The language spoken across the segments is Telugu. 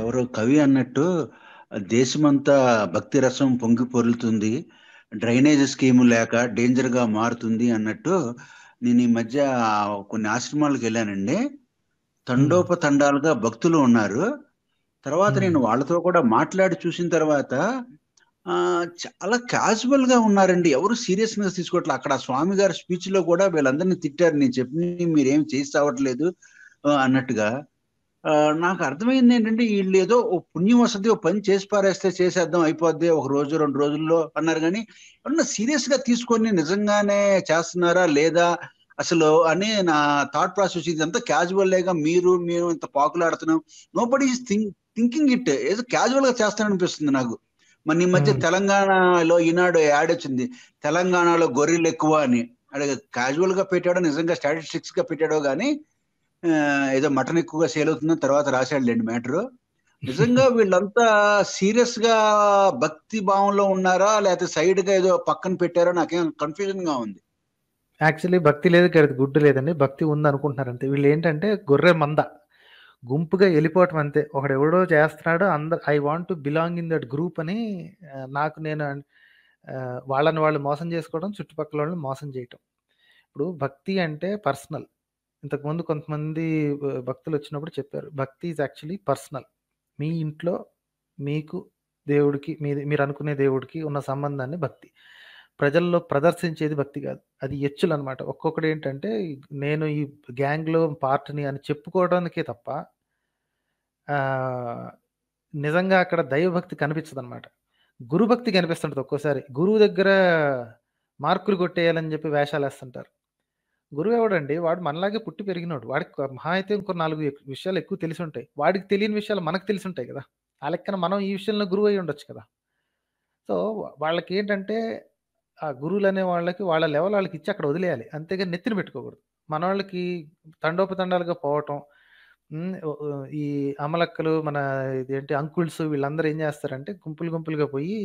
ఎవరో కవి అన్నట్టు దేశమంతా భక్తి రసం పొంగి పొరులుతుంది, డ్రైనేజ్ స్కీము లేక డేంజర్గా మారుతుంది అన్నట్టు నేను ఈ మధ్య కొన్ని ఆశ్రమాలకు వెళ్ళానండి. తండోపతండాలుగా భక్తులు ఉన్నారు. తర్వాత నేను వాళ్ళతో కూడా మాట్లాడి చూసిన తర్వాత చాలా క్యాజువల్గా ఉన్నారండి, ఎవరు సీరియస్నెస్ తీసుకోవట్లేదు. అక్కడ స్వామి గారి స్పీచ్లో కూడా వీళ్ళందరినీ తిట్టారు, నేను చెప్పి మీరేం చేసి రావట్లేదు అన్నట్టుగా. నాకు అర్థమైంది ఏంటంటే వీళ్ళు ఏదో ఓ పుణ్యం వస్తుంది, ఓ పని చేసి పారేస్తే చేసేద్దాం అయిపోద్ది, ఒక రోజు 2 రోజుల్లో అన్నారు. కానీ ఏమన్నా సీరియస్గా తీసుకొని నిజంగానే చేస్తున్నారా లేదా అసలు అని నా థాట్ ప్రాసెస్. ఇదంతా క్యాజువల్గా మీరు ఇంత పాకులాడుతున్నాం, nobody is thinking it, ఏదో క్యాజువల్గా చేస్తాననిపిస్తుంది నాకు. మన ఈ మధ్య తెలంగాణలో ఈనాడు యాడ్ వచ్చింది, తెలంగాణలో గొర్రెలు ఎక్కువ అని. అలాగే క్యాజువల్గా పెట్టాడో నిజంగా స్టాటిస్టిక్స్గా పెట్టాడో కానీ ఏదో మటన్ ఎక్కువగా సేల్ అవుతుందని తర్వాత రాశాడు లేండి మ్యాటరు. నిజంగా వీళ్ళంతా సీరియస్గా భక్తి భావంలో ఉన్నారా లేకపోతే సైడ్గా ఏదో పక్కన పెట్టారో నాకేం కన్ఫ్యూజన్గా ఉంది. యాక్చువల్లీ భక్తి లేదు, గుడ్డు లేదండి, భక్తి ఉంది అనుకుంటున్నారు అంతే. వీళ్ళు ఏంటంటే గొర్రె మంద గుంపుగా వెళ్ళిపోవటం అంతే. ఒకడు ఎవడో చేస్తున్నాడు, అందరు I want to belong in that group అని నాకు నేను వాళ్ళని వాళ్ళు మోసం చేసుకోవడం, చుట్టుపక్కల వాళ్ళని మోసం చేయటం. ఇప్పుడు భక్తి అంటే పర్సనల్. ఇంతకుముందు కొంతమంది భక్తులు వచ్చినప్పుడు చెప్పారు, భక్తి ఈజ్ యాక్చువల్లీ పర్సనల్. మీ ఇంట్లో మీకు దేవుడికి మీరు అనుకునే దేవుడికి ఉన్న సంబంధాన్ని భక్తి. ప్రజల్లో ప్రదర్శించేది భక్తి కాదు, అది ఎచ్చులు అనమాట. ఒక్కొక్కటి ఏంటంటే నేను ఈ గ్యాంగ్లో పార్ట్ని అని చెప్పుకోవడానికే తప్ప నిజంగా అక్కడ దైవభక్తి కనిపించదు అనమాట. గురుభక్తి కనిపిస్తుంటుంది. ఒక్కోసారి గురువు దగ్గర మార్కులు కొట్టేయాలని చెప్పి వేషాలు వేస్తుంటారు. గురువు ఎవడండి, వాడు మనలాగే పుట్టి పెరిగినాడు, వాడికి మహా అయితే ఇంకో 4 విషయాలు ఎక్కువ తెలిసి ఉంటాయి, వాడికి తెలియని విషయాలు మనకు తెలిసి ఉంటాయి కదా. ఆ లెక్కన మనం ఈ విషయంలో గురువు అయి ఉండొచ్చు కదా. సో వాళ్ళకి ఏంటంటే ఆ గురువులు అనే వాళ్ళకి వాళ్ళ లెవెల్ వాళ్ళకి ఇచ్చి అక్కడ వదిలేయాలి, అంతేగా నెత్తిని పెట్టుకోకూడదు. మన వాళ్ళకి తండోపతండాలుగా పోవటం, ఈ అమలక్కలు మన ఇదేంటి అంకుల్స్ వీళ్ళందరూ ఏం చేస్తారంటే గుంపులుగా పోయి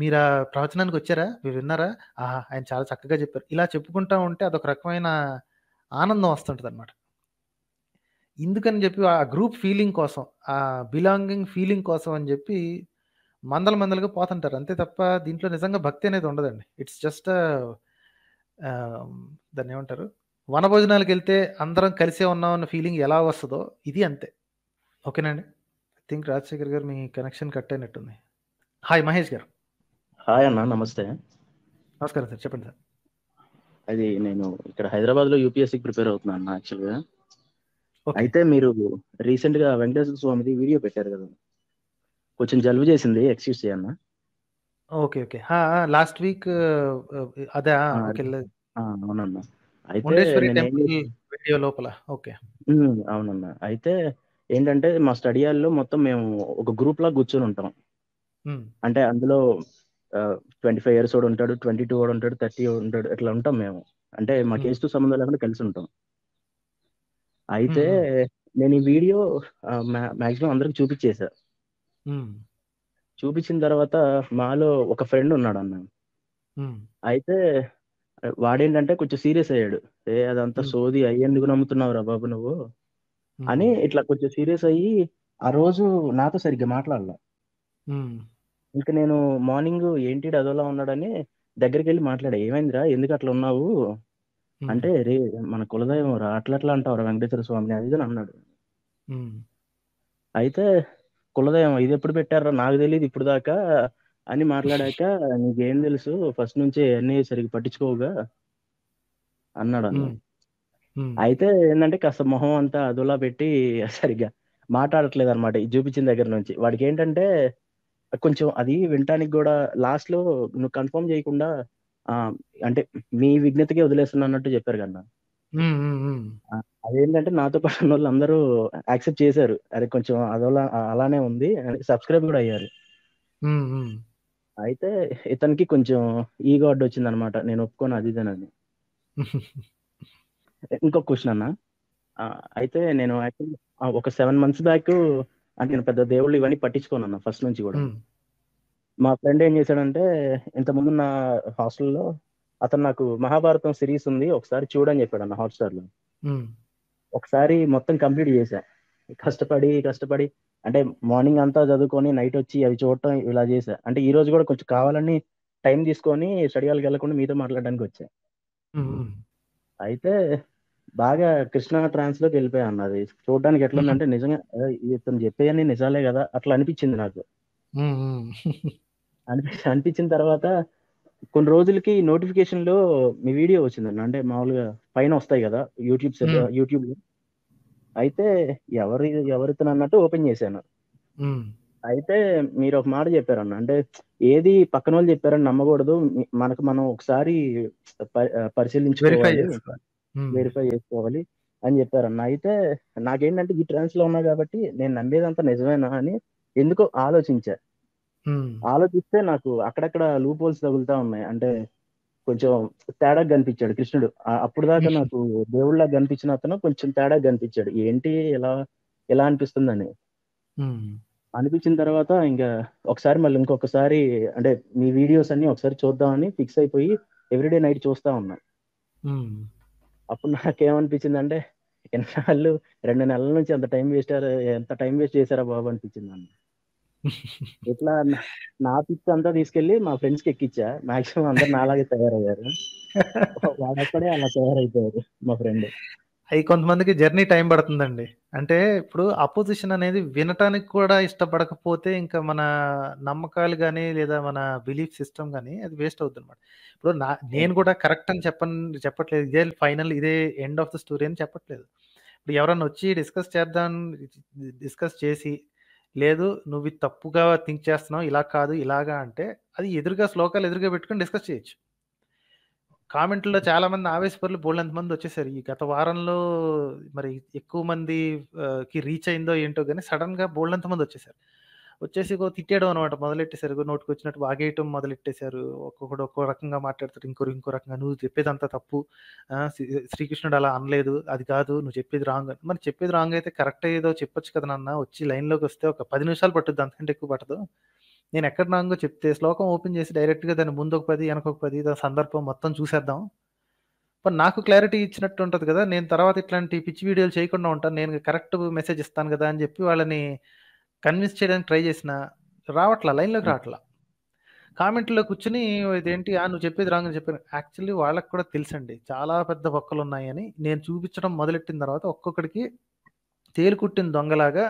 మీరు ఆ ప్రవచనానికి వచ్చారా, మీరు విన్నారా, ఆహా ఆయన చాలా చక్కగా చెప్పారు, ఇలా చెప్పుకుంటా ఉంటే అదొక రకమైన ఆనందం వస్తుంటుంది అనమాట. ఇందుకని చెప్పి ఆ గ్రూప్ ఫీలింగ్ కోసం, ఆ బిలాంగింగ్ ఫీలింగ్ కోసం అని చెప్పి మందలుగా పోతుంటారు అంతే తప్ప దీంట్లో నిజంగా భక్తి అనేది ఉండదండి. ఇట్స్ జస్ట్ దాన్ని ఏమంటారు, వనభోజనాలకు వెళ్తే అందరం కలిసే ఉన్నాం అన్న ఫీలింగ్ ఎలా వస్తుందో ఇది అంతే. ఓకేనండి, ఐ థింక్ రాజశేఖర్ గారు మీ కనెక్షన్ కట్ అయినట్టుంది. హాయ్ మహేష్ గారు. హాయ్ అన్న, నమస్కారం సార్, చెప్పండి సార్. అది నేను ఇక్కడ హైదరాబాద్లో యూపీఎస్సీకి ప్రిపేర్ అవుతున్నాను అన్న యాక్చువల్గా. అయితే మీరు రీసెంట్గా వెంకటేశ్వర స్వామిది వీడియో పెట్టారు కదా, కొంచెం జలుబు చేసింది, ఎక్స్క్యూజ్ చేయన్నా. ఓకే ఓకే, లాస్ట్ వీక్ అదే అవునన్నా. అయితే లోపల ఓకే అవునన్నా. అయితే ఏంటంటే మా స్టడీ హాల్లో మొత్తం మేము ఒక గ్రూప్ లాగా కూర్చొని ఉంటాం. అంటే అందులో 25 years వాడు ఉంటాడు, 22 వాడు ఉంటాడు, 30 ఉంటాడు, ఇట్లా ఉంటాం మేము. అంటే మా కేసుతో సంబంధం లేకుండా కలిసి ఉంటాం. అయితే నేను ఈ వీడియో మాక్సిమం అందరికి చూపించేసా. చూపించిన తర్వాత మాలో ఒక ఫ్రెండ్ ఉన్నాడు అన్న. అయితే వాడేంటంటే కొంచెం సీరియస్ అయ్యాడు, ఏ అదంతా సోది అయ్యేందుకు నమ్ముతున్నావు రా బాబు నువ్వు అని. ఇట్లా కొంచెం సీరియస్ అయ్యి ఆ రోజు నాతో సరిగ్గా మాట్లాడాల. ఇంకా నేను మార్నింగ్ ఏంటి అదోలా ఉన్నాడని దగ్గరికి వెళ్ళి మాట్లాడా, ఏమైందిరా ఎందుకు అట్లా ఉన్నావు అంటే, రే మన కులదైవం రా అట్లా అంటావురా వెంకటేశ్వర స్వామిని అది అని అన్నాడు. అయితే కులదయం ఇది ఎప్పుడు పెట్టారా నాకు తెలియదు ఇప్పుడు దాకా అని మాట్లాడాక, నీకేం తెలుసు ఫస్ట్ నుంచి అన్నీ సరిగ్గా పట్టించుకోవుగా అన్నాడు అన్న. అయితే ఏంటంటే కాస్త మొహం అంతా అదోలా పెట్టి సరిగ్గా మాట్లాడట్లేదు అనమాట. ఇది చూపించిన దగ్గర నుంచి వాడికి ఏంటంటే కొంచెం అది వినటానికి కూడా లాస్ట్ లో నువ్వు కన్ఫర్మ్ చేయకుండా అంటే మీ విజ్ఞతకే వదిలేస్తున్నా అన్నట్టు చెప్పారు కన్నా. అదేంటంటే నాతో పాటు వాళ్ళు అందరూ యాక్సెప్ట్ చేశారు, అరే కొంచెం అదోలా అలానే ఉంది, సబ్స్క్రైబ్ కూడా అయ్యారు. అయితే ఇతనికి కొంచెం ఈగో అడ్డు వచ్చింది అనమాట, నేను ఒప్పుకోను అది ఇదేనని. ఇంకొక క్వశ్చన్ అన్న, అయితే నేను ఒక 7 months బ్యాక్ అంటే నేను పెద్ద దేవుళ్ళు ఇవన్నీ పట్టించుకోను అన్న ఫస్ట్ నుంచి కూడా. మా ఫ్రెండ్ ఏం చేశాడంటే ఇంతకుముందు నా హాస్టల్లో అతను నాకు మహాభారతం సిరీస్ ఉంది ఒకసారి చూడని చెప్పాడు అన్న హాట్స్టార్ లో. ఒకసారి మొత్తం కంప్లీట్ చేశా, కష్టపడి కష్టపడి అంటే మార్నింగ్ అంతా చదువుకొని నైట్ వచ్చి అవి చూడటం ఇలా చేసా. అంటే ఈ రోజు కూడా కొంచెం కావాలని టైం తీసుకొని స్టడీ వాళ్ళకి వెళ్ళకుండా మీతో మాట్లాడడానికి వచ్చా. అయితే బాగా కృష్ణ ట్రాన్స్ లోకి వెళ్ళిపోయా అన్నది చూడడానికి ఎట్లుందంటే నిజంగా ఇతను చెప్పేయని నిజాలే కదా అట్లా అనిపించింది నాకు. అనిపించిన తర్వాత కొన్ని రోజులకి నోటిఫికేషన్ లో మీ వీడియో వచ్చిందండి. అంటే మామూలుగా పైన వస్తాయి కదా యూట్యూబ్ లో. అయితే ఎవరితను అన్నట్టు ఓపెన్ చేశాను. అయితే మీరు ఒక మాట చెప్పారన్న, అంటే ఏది పక్కన వాళ్ళు చెప్పారని నమ్మకూడదు, మనకు మనం ఒకసారి పరిశీలించుకోవాలి, వెరిఫై చేసుకోవాలి అని చెప్పారన్న. అయితే నాకేంటంటే ఈ ట్రాన్స్ లో ఉన్నా కాబట్టి నేను నమ్మేదంతా నిజమేనా అని ఎందుకో ఆలోచిస్తే నాకు అక్కడక్కడ లూప్ హోల్స్ తగులుతా ఉన్నాయి. అంటే కొంచెం తేడా కనిపించాడు కృష్ణుడు. అప్పుడు దాకా నాకు దేవుళ్ళ కనిపించిన అతను కొంచెం తేడా కనిపించాడు. ఏంటి ఎలా అనిపిస్తుందని అనిపించిన తర్వాత ఇంకా ఒకసారి మళ్ళీ ఇంకొకసారి అంటే మీ వీడియోస్ అన్ని ఒకసారి చూద్దామని ఫిక్స్ అయిపోయి ఎవ్రీడే నైట్ చూస్తా ఉన్నా. అప్పుడు నాకేమనిపించింది అంటే ఎన్నాళ్ళు 2 నెలల నుంచి ఎంత టైం వేస్ట్ చేశారా బాబు అనిపించింది అన్న. ఇట్లా నా పిక్స్ అంతా తీసుకెళ్లి మా ఫ్రెండ్స్ కి ఎక్కిచ్చా. మాక్సిమం అందరు నాలాగే తయారయ్యారు, వాళ్ళక్కడే అలా తయారైపోయారు మా ఫ్రెండ్. అవి కొంతమందికి జర్నీ టైం పడుతుందండి. అంటే ఇప్పుడు అపోజిషన్ అనేది వినటానికి కూడా ఇష్టపడకపోతే ఇంకా మన నమ్మకాలు కానీ లేదా మన బిలీఫ్ సిస్టమ్ కానీ అది వేస్ట్ అవుతుంది అనమాట. ఇప్పుడు నేను కూడా కరెక్ట్ అని చెప్పట్లేదు, ఇదే ఫైనల్ ఇదే ఎండ్ ఆఫ్ ద స్టోరీ అని చెప్పట్లేదు. ఇప్పుడు ఎవరన్నా వచ్చి డిస్కస్ చేసి లేదు నువ్వు ఇది తప్పుగా థింక్ చేస్తున్నావు ఇలా కాదు ఇలాగా అంటే అది ఎదురుగా శ్లోకాలు ఎదురుగా పెట్టుకుని డిస్కస్ చేయొచ్చు. కామెంట్లో చాలామంది ఆవేశపరులు బోల్డంతమంది వచ్చేసారు ఈ గత వారంలో. మరి ఎక్కువ మందికి రీచ్ అయిందో ఏంటో కానీ సడన్గా బోల్డంతమంది వచ్చేసారు. వచ్చేసి తిట్టేయడం అనమాట మొదలెట్టేసారు, నోటికి వచ్చినట్టు వాగేయటం మొదలెట్టేశారు. ఒక్కొక్కడు ఒక్కో రకంగా మాట్లాడతాడు, ఇంకో రకంగా నువ్వు చెప్పేదంతా తప్పు, శ్రీకృష్ణుడు అలా అనలేదు, అది కాదు నువ్వు చెప్పేది రాంగ్. మరి చెప్పేది రాంగ్ అయితే కరెక్ట్ ఏదో చెప్పొచ్చు కదా నాన్న, వచ్చి లైన్లోకి వస్తే ఒక 10 నిమిషాలు పట్టుద్ది, అంతకంటే ఎక్కువ పట్టదు. నేను ఎక్కడ రాంగో చెప్తే శ్లోకం ఓపెన్ చేసి డైరెక్ట్గా దాని ముందు 10 వెనకొక 10 దాని సందర్భం మొత్తం చూసేద్దాం, మరి నాకు క్లారిటీ ఇచ్చినట్టు ఉంటుంది కదా, నేను తర్వాత ఇట్లాంటి పిచ్చి వీడియోలు చేయకుండా ఉంటాను, నేను కరెక్ట్ మెసేజ్ ఇస్తాను కదా అని చెప్పి వాళ్ళని కన్విన్స్ చేయడానికి ట్రై చేసిన రావట్లా, లైన్లోకి రావట్లా. కామెంట్లో కూర్చుని ఇదేంటి నువ్వు చెప్పేది రాంగ్ అని చెప్పాను. యాక్చువల్లీ వాళ్ళకి కూడా తెలుసండి చాలా పెద్ద బొక్కలు ఉన్నాయని. నేను చూపించడం మొదలెట్టిన తర్వాత ఒక్కొక్కడికి తేలుకుట్టిన దొంగలాగా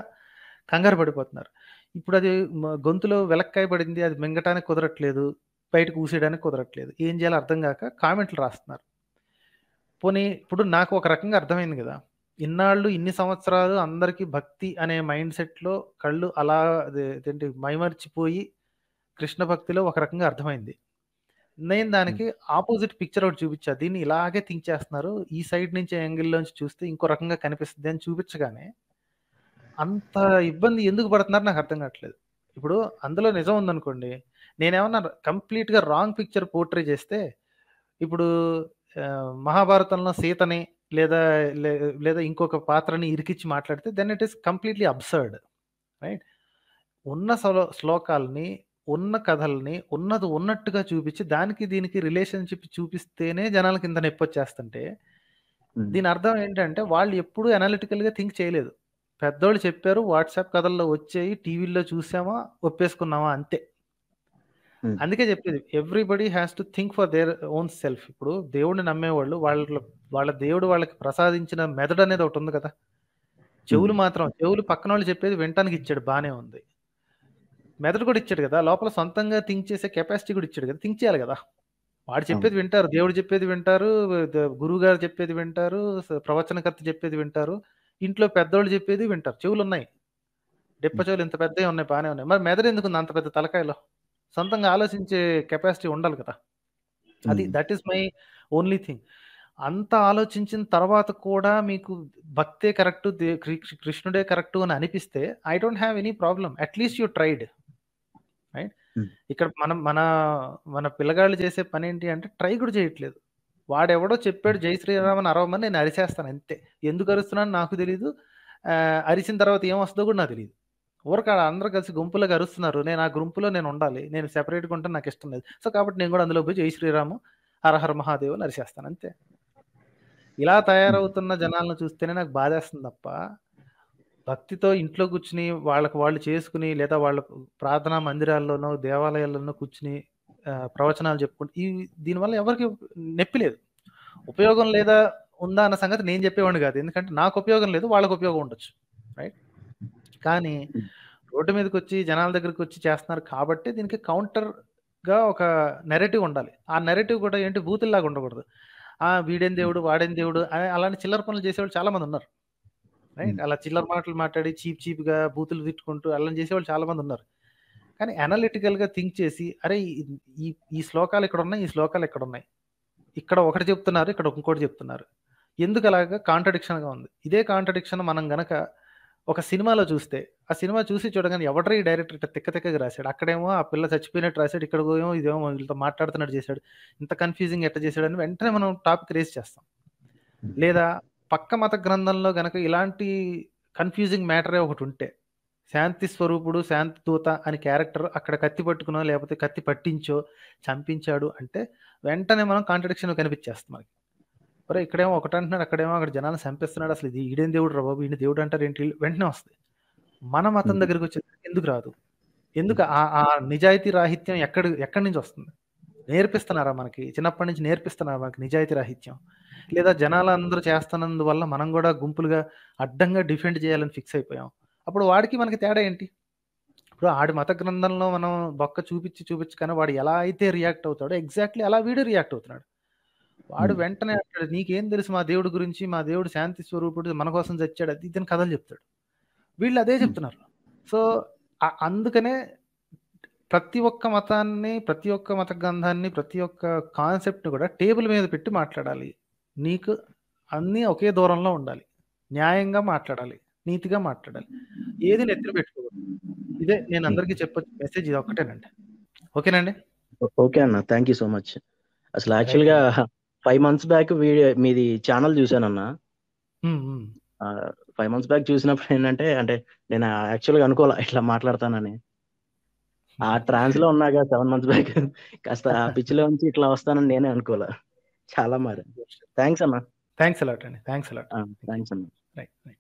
కంగారు పడిపోతున్నారు. ఇప్పుడు అది గొంతులో వెలక్కాయ పడింది, అది మింగటానికి కుదరట్లేదు, బయటకు ఊసేయడానికి కుదరట్లేదు, ఏం చేయాలో అర్థం కాక కామెంట్లు రాస్తున్నారు. పోనీ ఇప్పుడు నాకు ఒక రకంగా అర్థమైంది కదా, ఇన్నాళ్ళు ఇన్ని సంవత్సరాలు అందరికీ భక్తి అనే మైండ్ సెట్లో కళ్ళు అలా ఏంటి మైమర్చిపోయి కృష్ణ భక్తిలో ఒక రకంగా అర్థమైంది. నేను దానికి ఆపోజిట్ పిక్చర్ ఒకటి చూపించా, దీన్ని ఇలాగే థింక్ చేస్తున్నారు, ఈ సైడ్ నుంచి యాంగిల్లోంచి చూస్తే ఇంకో రకంగా కనిపిస్తుంది అని చూపించగానే అంత ఇబ్బంది ఎందుకు పడుతున్నారు నాకు అర్థం కావట్లేదు. ఇప్పుడు అందులో నిజం ఉందనుకోండి, నేనేమన్నా కంప్లీట్గా రాంగ్ పిక్చర్ పోర్ట్రే చేస్తే ఇప్పుడు మహాభారతంలో సీతని లేదా ఇంకొక పాత్రని ఇరికిచ్చి మాట్లాడితే then it is completely absurd, right? ఉన్న శ్లోకాలని ఉన్న కథల్ని ఉన్నది ఉన్నట్టుగా చూపించి దానికి దీనికి రిలేషన్షిప్ చూపిస్తేనే జనాలకి ఇంత నొప్పి వచ్చేస్తుంటే దీని అర్థం ఏంటంటే వాళ్ళు ఎప్పుడూ అనాలిటికల్గా థింక్ చేయలేదు. పెద్దోళ్ళు చెప్పారు, వాట్సాప్ కథల్లో వచ్చాయి, టీవీల్లో చూసామా, ఒప్పేసుకున్నామా, అంతే. అందుకే చెప్పేది everybody has to think for their own self. ఇప్పుడు దేవుడిని నమ్మేవాళ్ళు వాళ్ళ దేవుడు వాళ్ళకి ప్రసాదించిన మెదడు అనేది ఒకటి ఉంది కదా. చెవులు పక్కన వాళ్ళు చెప్పేది వినటానికి ఇచ్చాడు, బానే ఉంది, మెదడు కూడా ఇచ్చాడు కదా, లోపల సొంతంగా థింక్ చేసే కెపాసిటీ కూడా ఇచ్చాడు కదా. థింక్ చేయాలి కదా, వాడు చెప్పేది వింటారు, దేవుడు చెప్పేది వింటారు, గురువు గారు చెప్పేది వింటారు, ప్రవచనకర్త చెప్పేది వింటారు, ఇంట్లో పెద్దవాళ్ళు చెప్పేది వింటారు. చెవులు ఉన్నాయి, డెప్ప చెవులు ఇంత పెద్దవి ఉన్నాయి, బాగానే ఉన్నాయి. మరి మెదడు ఎందుకు అంత పెద్ద తలకాయలో? సొంతంగా ఆలోచించే కెపాసిటీ ఉండాలి కదా. అది that is my only thing. అంత ఆలోచించిన తర్వాత కూడా మీకు భక్తే కరెక్ట్, కృష్ణుడే కరెక్ట్ అని అనిపిస్తే I don't have any problem, at least you tried, right? ఇక్కడ మన పిల్లగాళ్ళు చేసే పని ఏంటి అంటే ట్రై కూడా చేయట్లేదు. వాడెవడో చెప్పాడు జై శ్రీరామ్ అని అరవమని, నేను అరిచేస్తాను అంతే. ఎందుకు అరుస్తున్నాను నాకు తెలియదు, అరిసిన తర్వాత ఏం వస్తుందో కూడా నాకు తెలియదు. ఊరకాడ అందరూ కలిసి గుంపులుగా అరుస్తున్నారు, నేను ఆ గుంపులో నేను ఉండాలి, నేను సెపరేట్గా ఉంటే నాకు ఇష్టం లేదు, సో కాబట్టి నేను కూడా అందులో పోయి జై శ్రీరాము హరహర మహాదేవ్ అని అరిచేస్తాను అంతే. ఇలా తయారవుతున్న జనాలను చూస్తేనే నాకు బాధేస్తుంది తప్ప భక్తితో ఇంట్లో కూర్చుని వాళ్ళకి వాళ్ళు చేసుకుని, లేదా వాళ్ళ ప్రార్థనా మందిరాల్లోనో దేవాలయాల్లోనో కూర్చుని ప్రవచనాలు చెప్పుకుంటే ఈ దీనివల్ల ఎవరికి నొప్పి లేదు, ఉపయోగం లేదా ఉందా అన్న సంగతి నేను చెప్పేవాడిని కాదు. ఎందుకంటే నాకు ఉపయోగం లేదు, వాళ్ళకు ఉపయోగం ఉండొచ్చు, రైట్. కానీ రోడ్డు మీదకి వచ్చి జనాల దగ్గరికి వచ్చి చేస్తున్నారు కాబట్టి దీనికి కౌంటర్గా ఒక నెరేటివ్ ఉండాలి. ఆ నెరేటివ్ కూడా ఏంటి, బూతుల్లాగా ఉండకూడదు. వీడేం దేవుడు, వాడేం దేవుడు అని అలాంటి చిల్లర పనులు చేసేవాళ్ళు చాలా మంది ఉన్నారు, రైట్. అలా చిల్లర మాటలు మాట్లాడి చీప్ చీప్గా బూతులు తిట్టుకుంటూ అలా చేసేవాళ్ళు చాలా మంది ఉన్నారు. కానీ అనలిటికల్గా థింక్ చేసి, అరే ఈ ఈ శ్లోకాలు ఇక్కడ ఉన్నాయి, ఈ శ్లోకాలు ఇక్కడ ఉన్నాయి, ఇక్కడ ఒకటి చెప్తున్నారు, ఇక్కడ ఇంకోటి చెప్తున్నారు, ఎందుకు అలాగా కాంట్రడిక్షన్గా ఉంది. ఇదే కాంట్రడిక్షన్ మనం గనక ఒక సినిమాలో చూస్తే, ఆ సినిమా చూసి చూడగానే ఎవడ్రా ఈ డైరెక్టర్ ఇట్లా తిక్క తిక్కగా రాశాడు, అక్కడేమో ఆ పిల్ల చచ్చిపోయినట్టు రాశాడు, ఇక్కడ ఏమో ఇదేమో వీళ్ళతో మాట్లాడుతున్నట్టు చేశాడు, ఇంత కన్ఫ్యూజింగ్ ఎట్లా చేశాడు అని వెంటనే మనం టాపిక్ రేస్ చేస్తాం. లేదా పక్క మత గ్రంథంలో గనక ఇలాంటి కన్ఫ్యూజింగ్ మ్యాటరే ఒకటి ఉంటే, శాంతి స్వరూపుడు, శాంతి దూత అని క్యారెక్టర్ అక్కడ కత్తి పట్టుకునో లేకపోతే కత్తి పట్టించో చంపించాడు అంటే వెంటనే మనం కాంట్రడిక్షన్ కనిపించేస్తాం మనకి. మరి ఇక్కడేమో ఒకటి అంటున్నాడు, అక్కడేమో అక్కడ జనాలు చంపిస్తున్నాడు, అసలు ఇది ఈడేం దేవుడు రా బాబు, ఈయన దేవుడు అంటారు ఏంటి, వెంటనే వస్తాయి. మన మతం దగ్గరికి వచ్చేసరికి ఎందుకు రాదు, ఎందుకు ఆ నిజాయితీ రాహిత్యం ఎక్కడి నుంచి వస్తుంది? నేర్పిస్తున్నారా మనకి, చిన్నప్పటి నుంచి నేర్పిస్తున్నారా మనకి నిజాయితీ రాహిత్యం? లేదా జనాలు అందరూ చేస్తున్నందువల్ల మనం కూడా గుంపులుగా అడ్డంగా డిఫెండ్ చేయాలని ఫిక్స్ అయిపోయాం. అప్పుడు వాడికి మనకి తేడా ఏంటి? ఇప్పుడు ఆడి మత గ్రంథంలో మనం బొక్క చూపించి కానీ వాడు ఎలా అయితే రియాక్ట్ అవుతాడో ఎగ్జాక్ట్లీ అలా వీడు రియాక్ట్ అవుతున్నాడు. వాడు వెంటనే అంటాడు, నీకేం తెలుసు మా దేవుడి గురించి, మా దేవుడు శాంతి స్వరూపుడు మన కోసం చచ్చాడు, అది ఇతని కథలు చెప్తాడు. వీళ్ళు అదే చెప్తున్నారు. సో అందుకనే ప్రతి ఒక్క మతాన్ని, ప్రతి ఒక్క మత గ్రంథాన్ని, ప్రతి ఒక్క కాన్సెప్ట్ని కూడా టేబుల్ మీద పెట్టి మాట్లాడాలి. నీకు అన్నీ ఒకే దూరంలో ఉండాలి, న్యాయంగా మాట్లాడాలి, నీతిగా మాట్లాడాలి, ఏది నెత్తిన పెట్టుకోకూడదు. ఇదే నేను అందరికీ చెప్పొచ్చు మెసేజ్, ఇది ఒక్కటేనండి. ఓకేనండి, ఓకే అన్న, థ్యాంక్ యూ సో మచ్. అసలు యాక్చువల్గా 5 months బ్యాక్ వీడియో మీది ఛానల్ చూసానన్నా. 5 months బ్యాక్ చూసినప్పుడు ఏంటంటే, అంటే నేను యాక్చువల్గా అనుకోలే ఇట్లా మాట్లాడతానని, ఆ ట్రాన్స్ లో ఉన్నాగా 7 months బ్యాక్, కాస్త ఆ పిచ్చిలో నుంచి ఇట్లా వస్తానని నేనే అనుకోలే. చాలా మరి థ్యాంక్స్ అన్న, థ్యాంక్స్ అలాట్ అండి, థ్యాంక్స్ అలాట్, థ్యాంక్స్ అన్న.